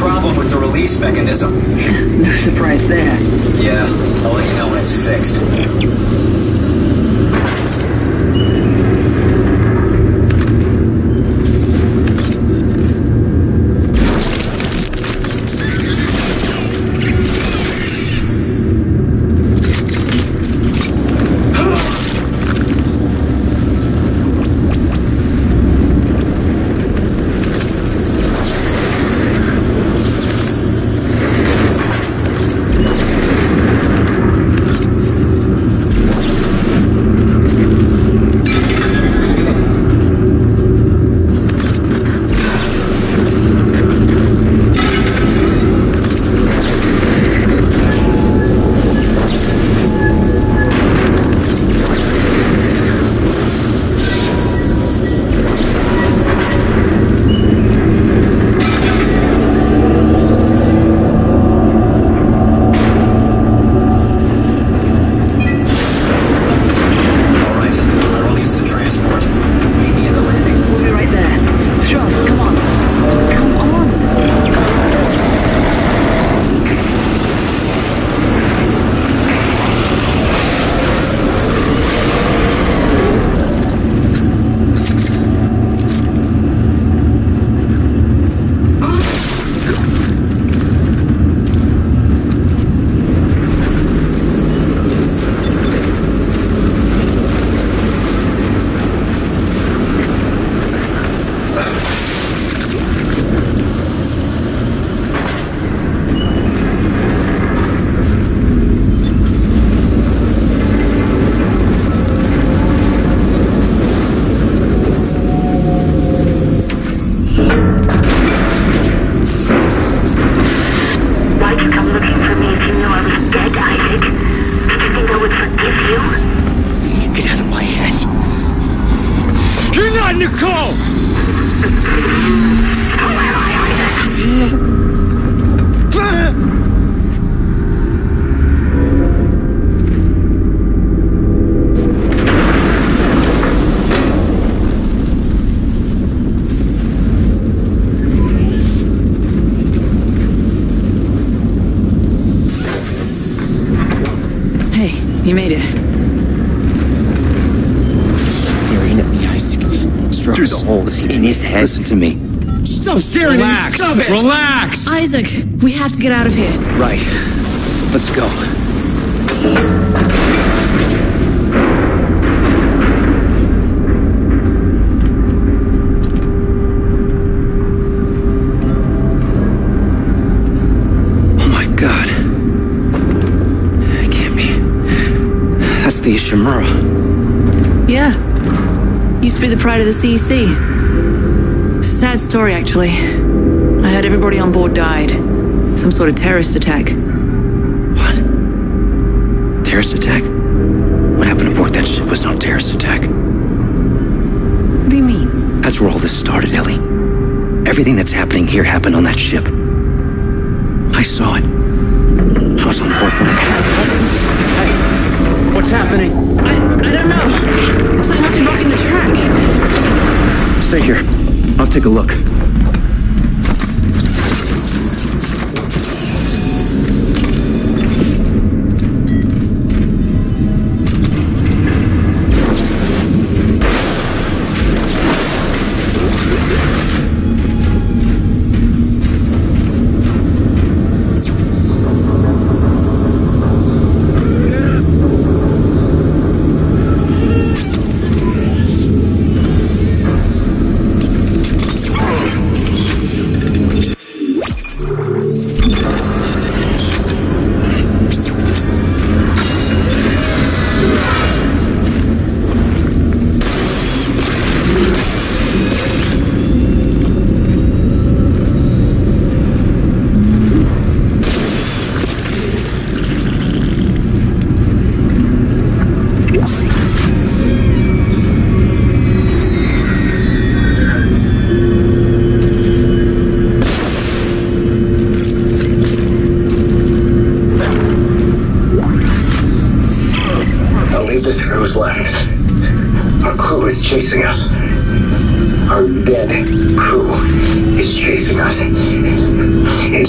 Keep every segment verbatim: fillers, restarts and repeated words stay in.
problem with the release mechanism. No surprise there. Yeah, I'll let you know when it's fixed. You made it. Staring at me, Isaac. Stross. Through the hole in his head. Listen to me. Stop staring at me. Stop it. Relax. Isaac, we have to get out of here. Right. Let's go. The Ishimura. Yeah. Used to be the pride of the C E C. It's a sad story, actually. I heard everybody on board died. Some sort of terrorist attack. What? Terrorist attack? What happened aboard that ship was no terrorist attack. What do you mean? That's where all this started, Ellie. Everything that's happening here happened on that ship. I saw it. I was on board when it happened. Hey! What's happening? I, I don't know. Looks like nothing blocking the track. Stay here. I'll take a look.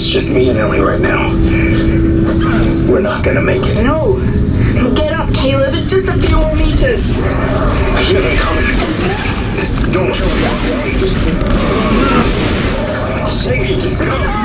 It's just me and Ellie right now. We're not gonna make it. No! Get up, Caleb! It's just a few more meters! Here they come! Don't kill me, Ellie! Just... Take it! Just go!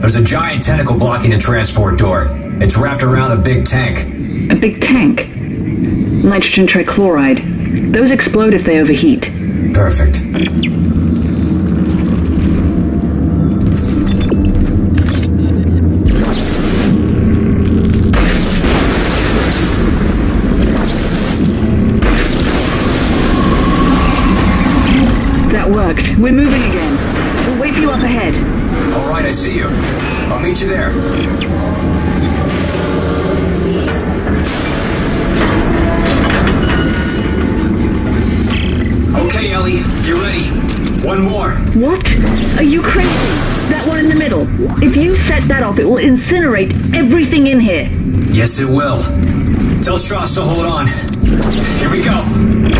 There's a giant tentacle blocking the transport door. It's wrapped around a big tank. A big tank? Nitrogen trichloride. Those explode if they overheat. Perfect. That worked. We're moving again. We'll wake you up ahead. All right, I see you. I'll meet you there. Okay, Ellie, you ready? One more. What? Are you crazy? That one in the middle. If you set that off, it will incinerate everything in here. Yes, it will. Tell Stross to hold on. Here we go.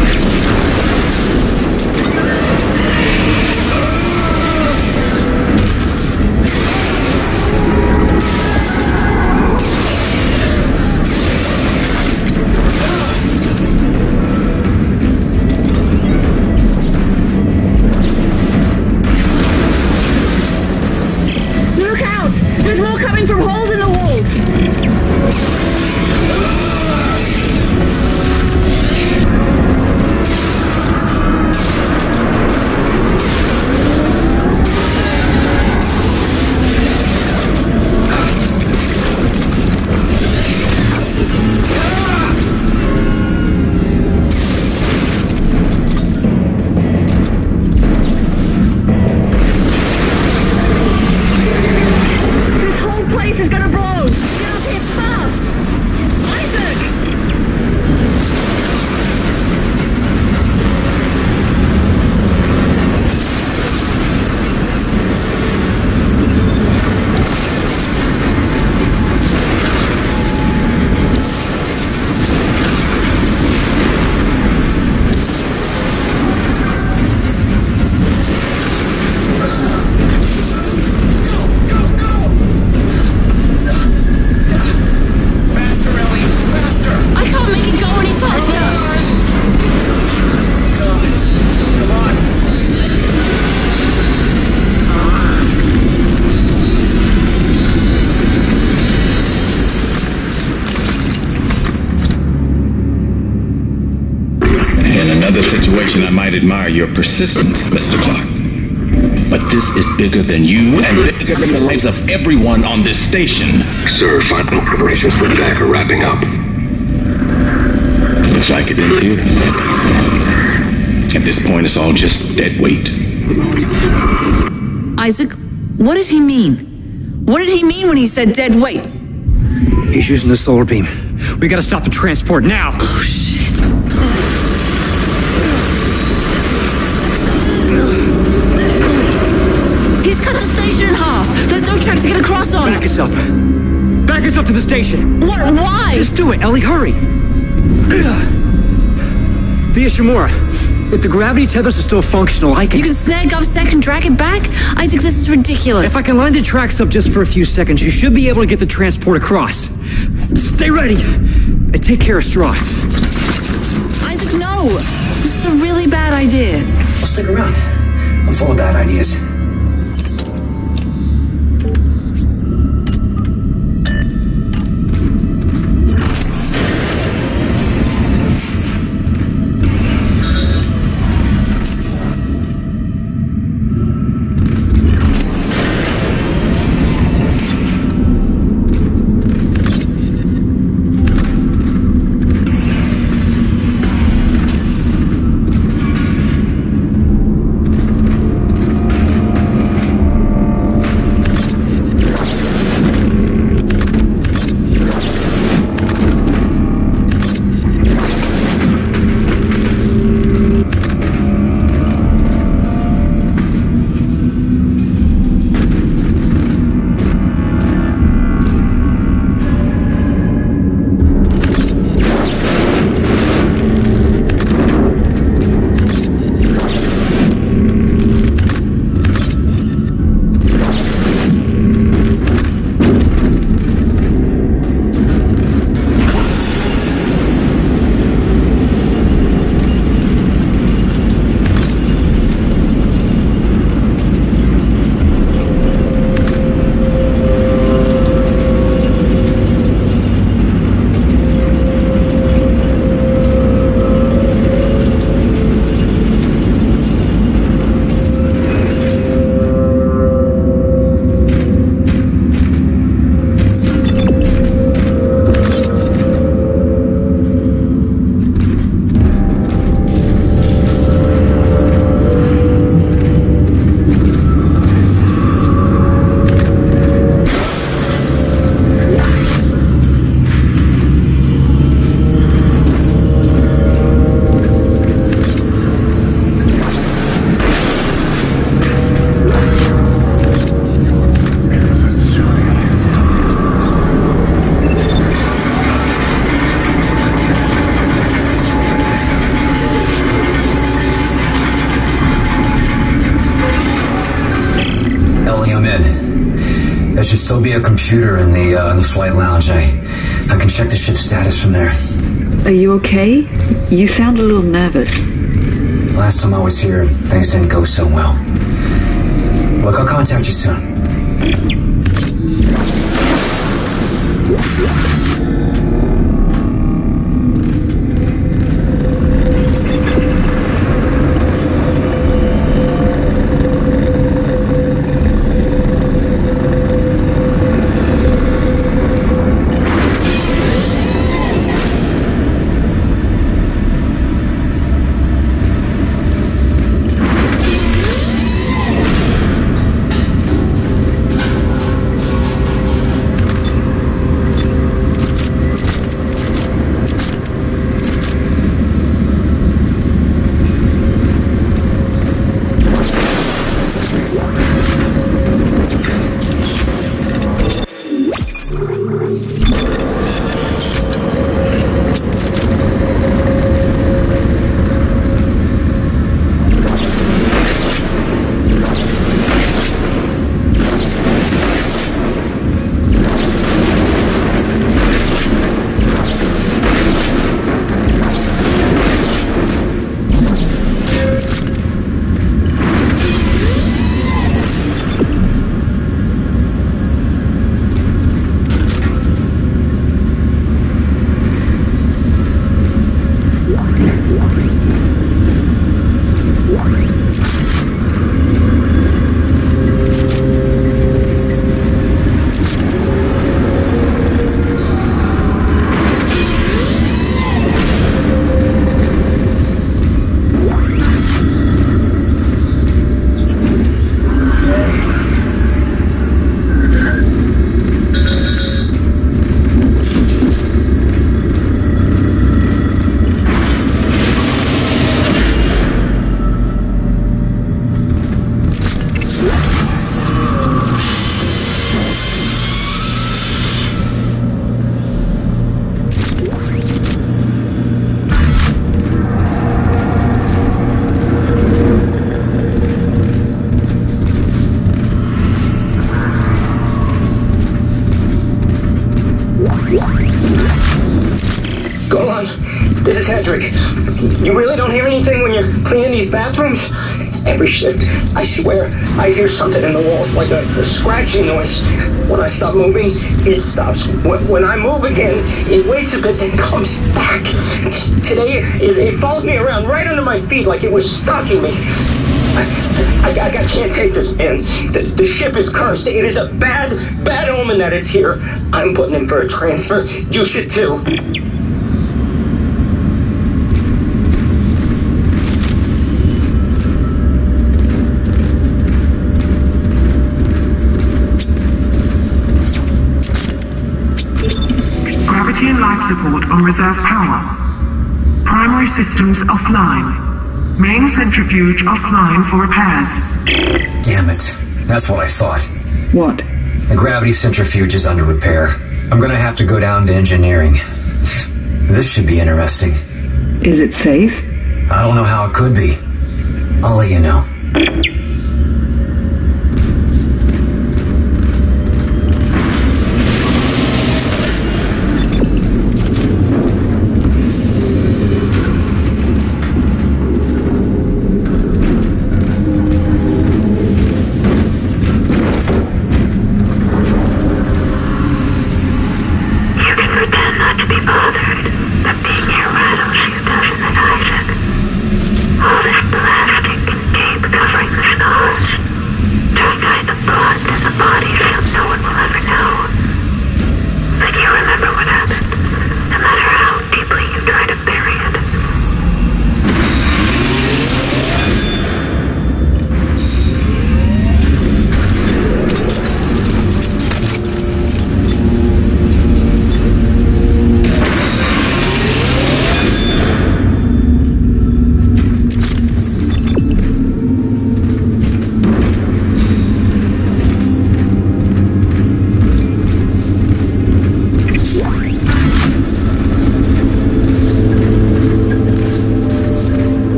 I might admire your persistence, Mister Clark, but this is bigger than you and bigger than the lives of everyone on this station. Sir, final preparations for attack are wrapping up. Looks like it ends here. At this point, it's all just dead weight. Isaac, what did he mean? What did he mean when he said dead weight? He's using the solar beam. We gotta stop the transport now. Oh, shit. He's cut the station in half! There's no tracks to get across on! Back us up! Back us up to the station! What? Why? Just do it, Ellie, hurry! The Ishimura. If the gravity tethers are still functional, I can... You can snare GovSec and drag it back? Isaac, this is ridiculous. If I can line the tracks up just for a few seconds, you should be able to get the transport across. Stay ready! And take care of Stross. Isaac, no! This is a really bad idea. I'll stick around. I'm full of bad ideas. come in. There should still be a computer in the uh, in the flight lounge. I, I can check the ship's status from there. Are you okay? You sound a little nervous. Last time I was here, things didn't go so well. Look, I'll contact you soon. I swear, I hear something in the walls, like a, a scratching noise. When I stop moving, it stops. When, when I move again, it waits a bit, then comes back. T today, it, it followed me around right under my feet like it was stalking me. I, I, I, I can't take this in. The, the ship is cursed. It is a bad, bad omen that it's here. I'm putting in for a transfer. You should too. Support on reserve power. Primary systems offline. Main centrifuge offline for repairs. Damn it. That's what I thought. What? The gravity centrifuge is under repair. I'm gonna have to go down to engineering. This should be interesting. Is it safe? I don't know how it could be. I'll let you know. Plastic tape covering the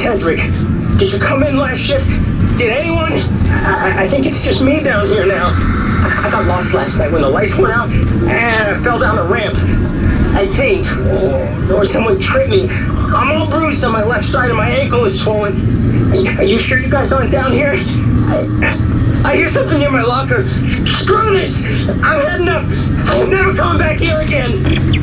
Hendrick, did you come in last shift? Did anyone? I, I think it's just me down here now. I, I got lost last night when the lights went out and I fell down a ramp. I think, or, or someone tripped me. I'm all bruised on my left side and my ankle is swollen. Are you, are you sure you guys aren't down here? I, I hear something near my locker. Screw this! I'm heading up. I'll never come back here again.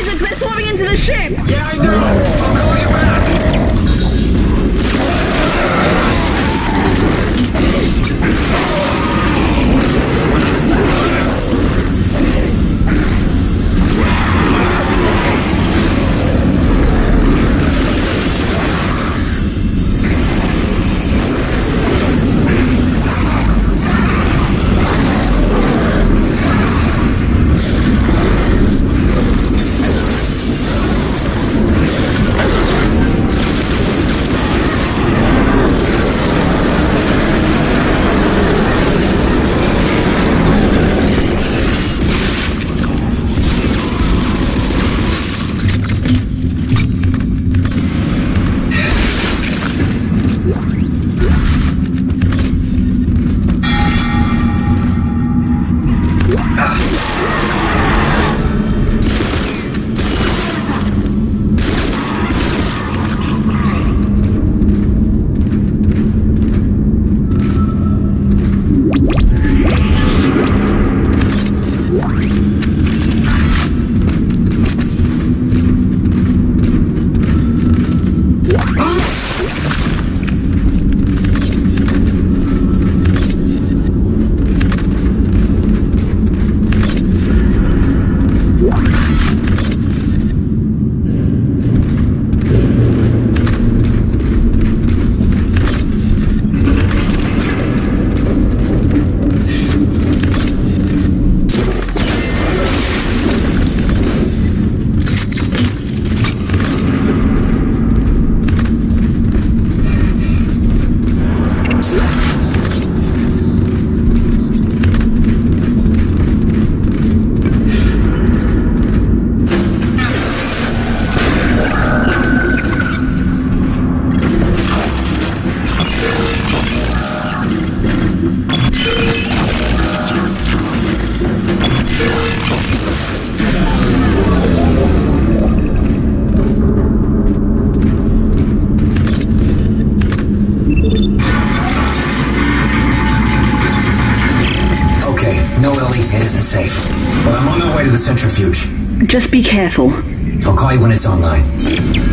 It's a transforming into the ship! Yeah, I know! I'm calling it back! Centrifuge. Just be careful. I'll call you when it's online. Thank you.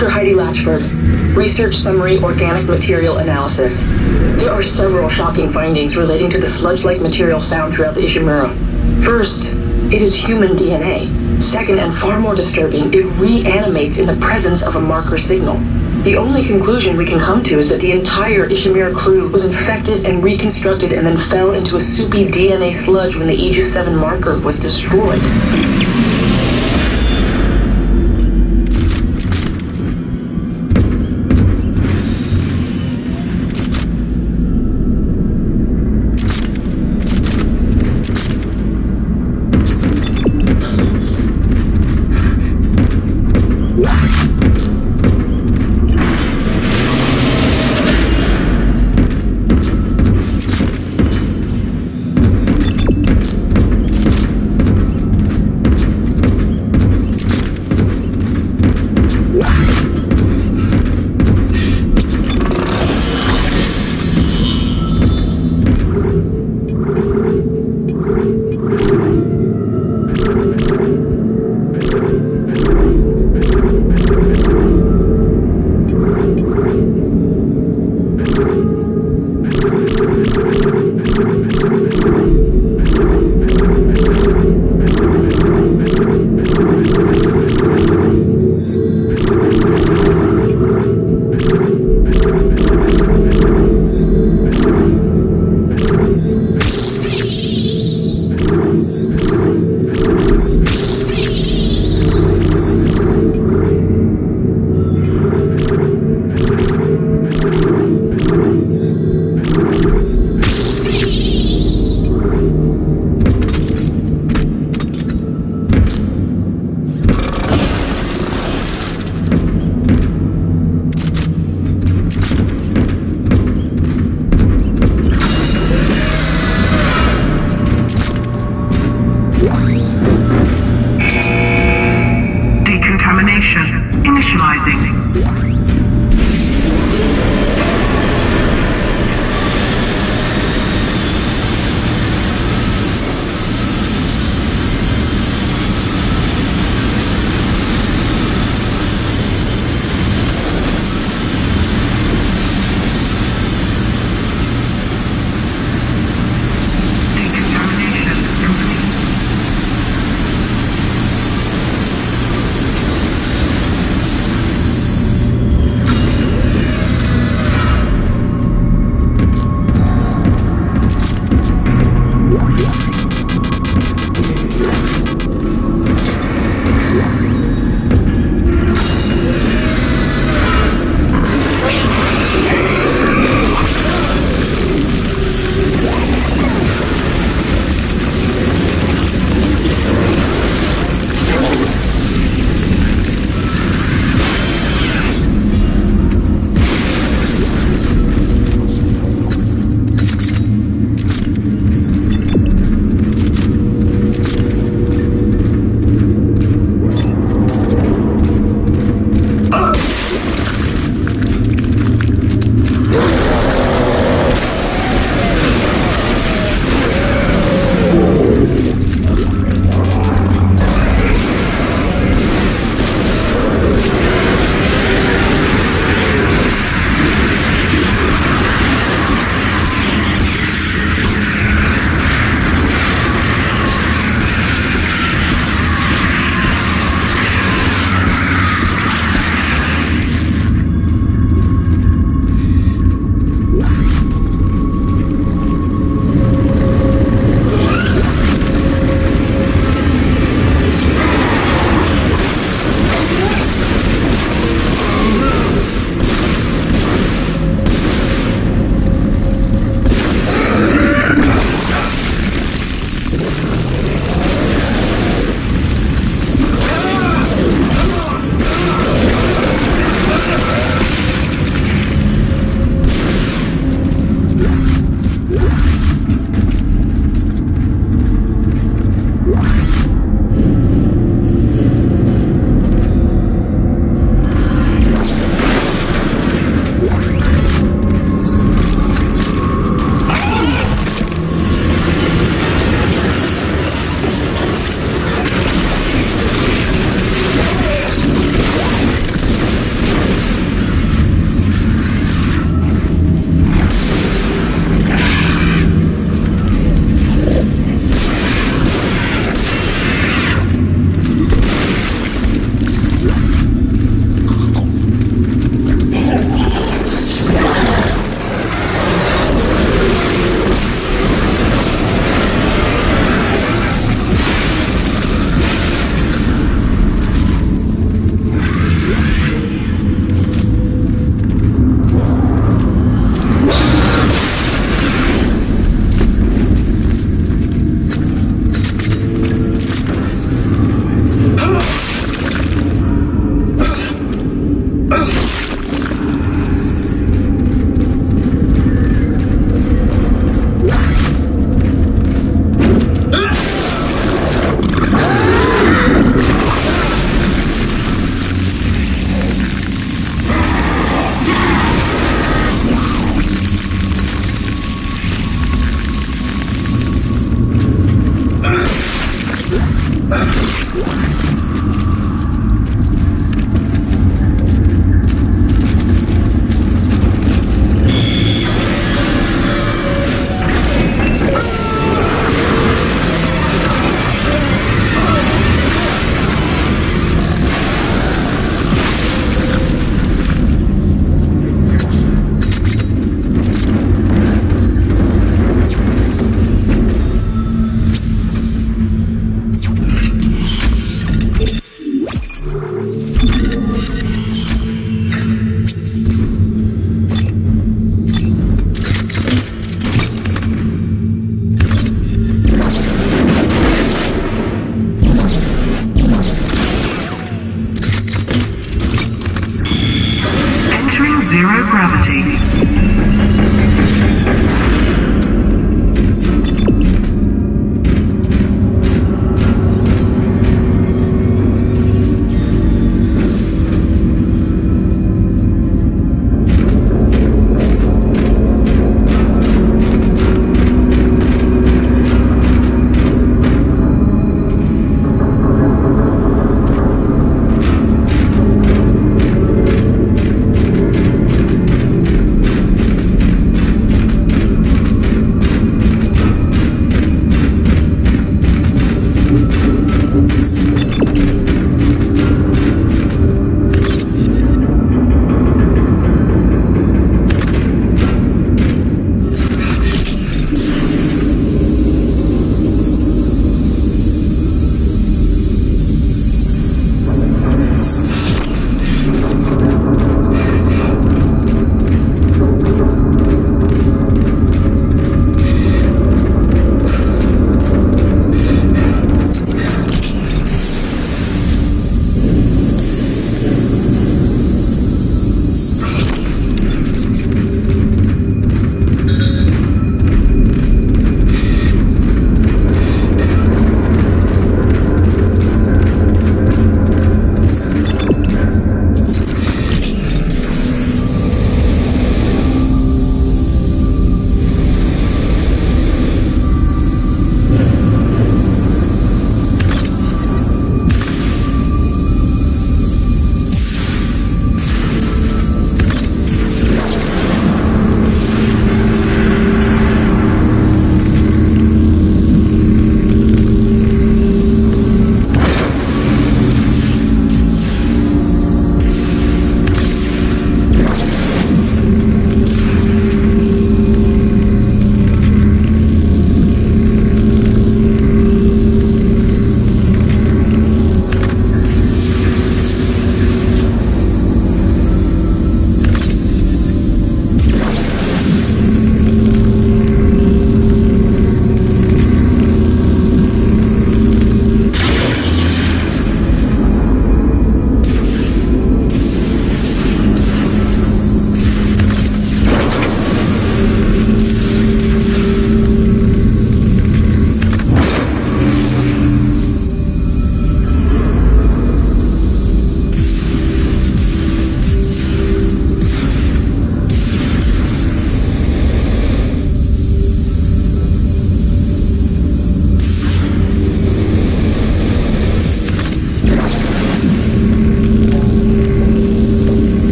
Doctor Heidi Latchford, Research Summary Organic Material Analysis. There are several shocking findings relating to the sludge-like material found throughout the Ishimura. First, it is human D N A. Second, and far more disturbing, it reanimates in the presence of a marker signal. The only conclusion we can come to is that the entire Ishimura crew was infected and reconstructed and then fell into a soupy D N A sludge when the Aegis seven marker was destroyed.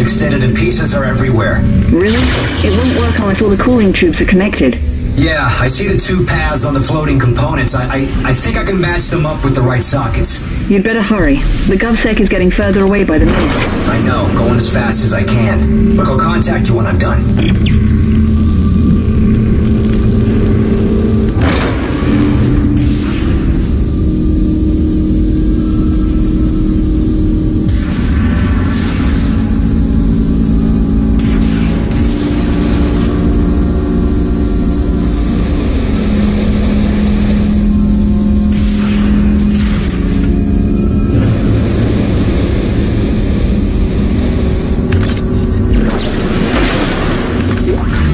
Extended and pieces are everywhere. Really? It won't work unless all the cooling tubes are connected. Yeah, I see the two paths on the floating components. I, I, I think I can match them up with the right sockets. You'd better hurry. The GovSec is getting further away by the minute. I know, going as fast as I can. Look, I'll contact you when I'm done. What?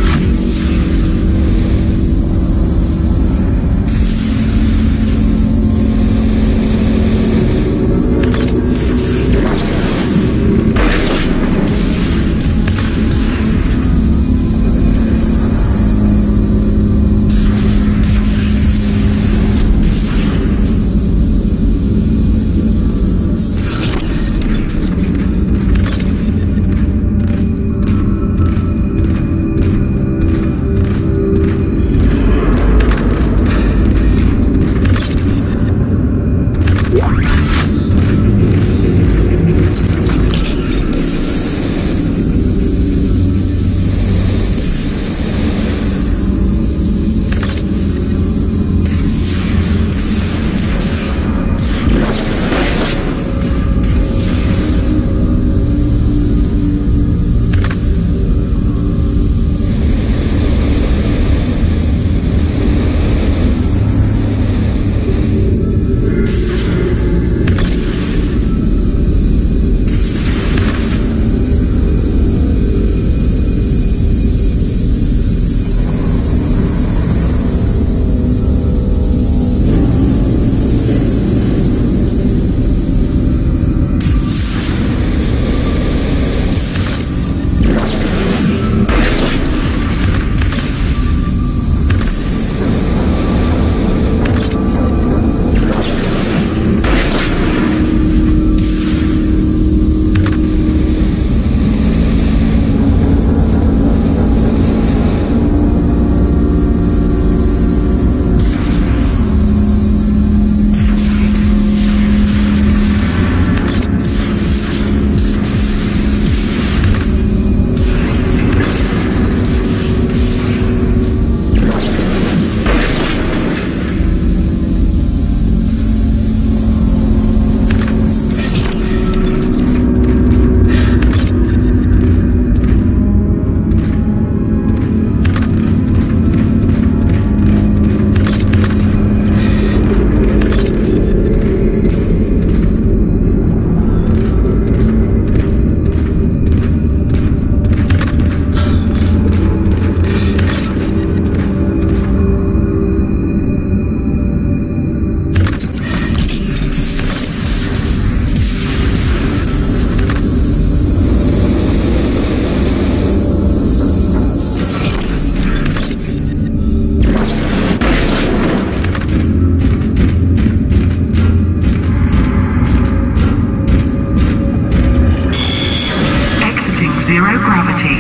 zero gravity.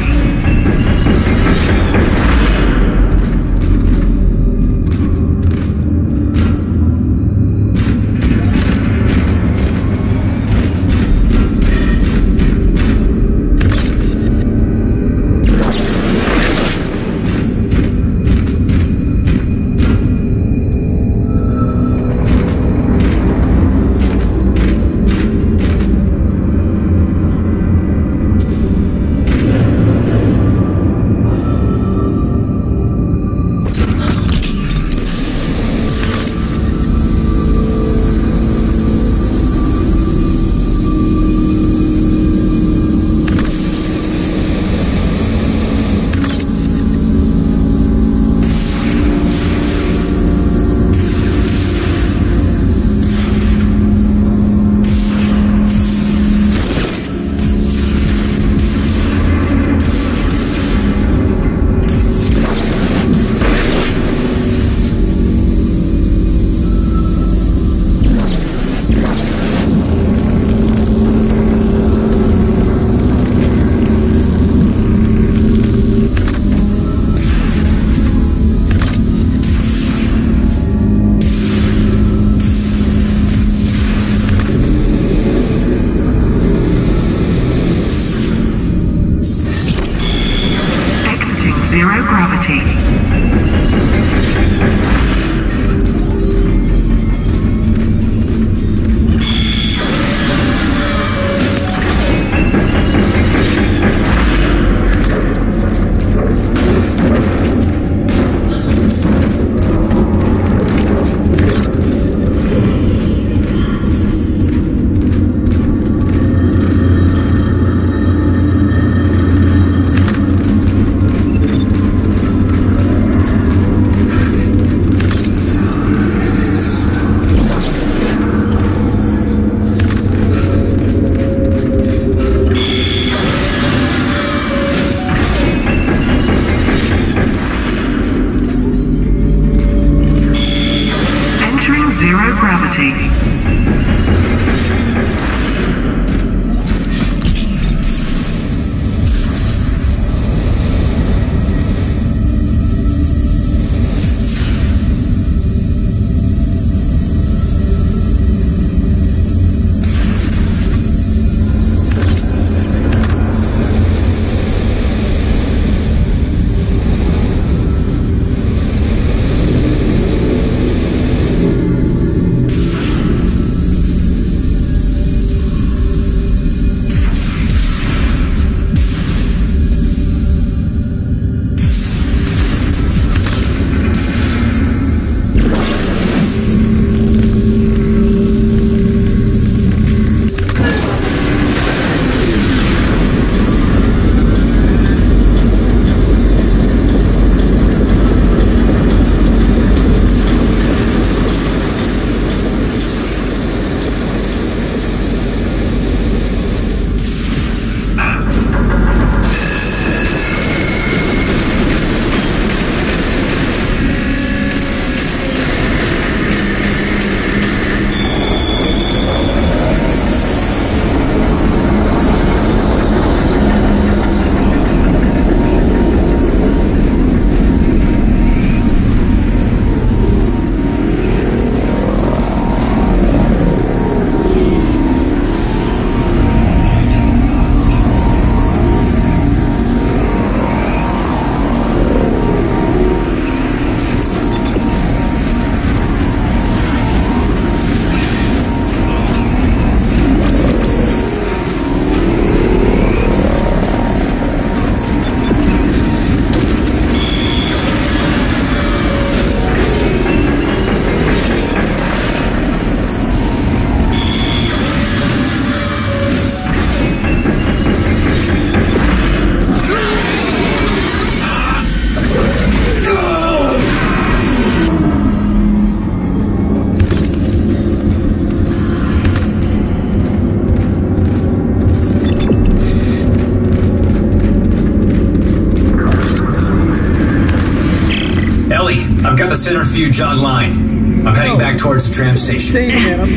Centrifuge online. I'm heading back towards the tram station.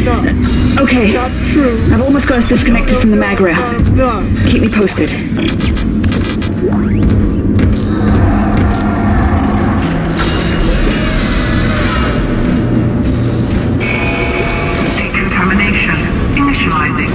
Not. Okay. Not true. I've almost got us disconnected from the mag rail. Keep me posted. Decontamination. Initializing.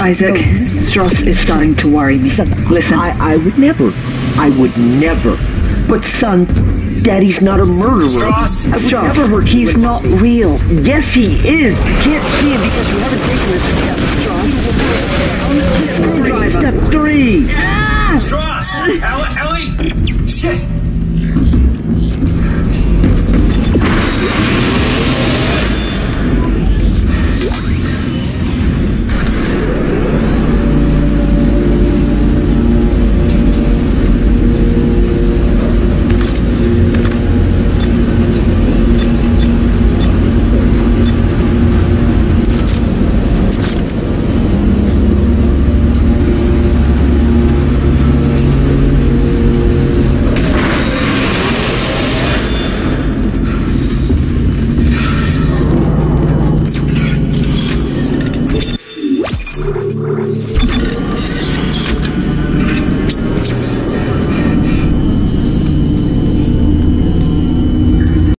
Isaac, Stross is starting to worry me. Son, listen. I, I would never. I would never. But son, Daddy's not a murderer. Stross! I would Stross. never hurt. He's not real. Yes, he is. You can't see him because you haven't taken a step, Stross. Step three. Ah! Stross! Ellie! Shit! Let's go.